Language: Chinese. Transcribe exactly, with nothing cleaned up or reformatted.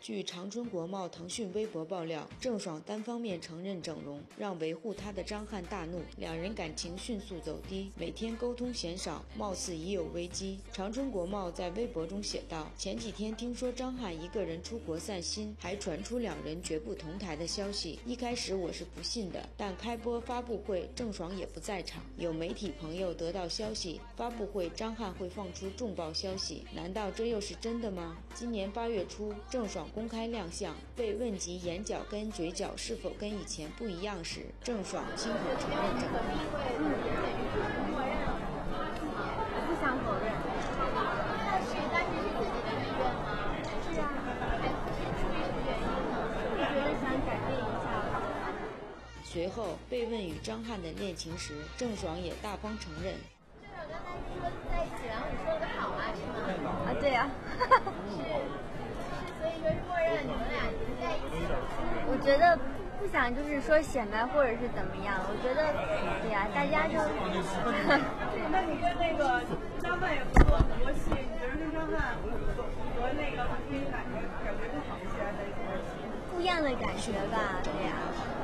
据长春国贸腾讯微博爆料，郑爽单方面承认整容，让维护她的张翰大怒，两人感情迅速走低，每天沟通鲜少，貌似已有危机。长春国贸在微博中写道：前几天听说张翰一个人出国散心，还传出两人绝不同台的消息。一开始我是不信的，但开播发布会郑爽也不在场，有媒体朋友得到消息，发布会张翰会放出重磅消息，难道这又是真的吗？今年八月初，郑爽公开亮相，被问及眼角跟嘴角是否跟以前不一样时，郑爽亲口承认整容。我不想否认。但是，但是是自己的意愿吗？是啊，是出于什么原因呢？我觉得想改变一下。随后被问与张翰的恋情时，郑爽也大方承认。郑爽刚才说在一起，然后你说了个好啊，是吗？啊，对呀、啊。我觉得不想就是说显摆或者是怎么样，我觉得对呀、啊，大家就。那你跟那个张翰也合作很多戏，你觉得跟张翰和那个韩冰感觉感觉更好一些？不一样的感觉吧，对呀、啊。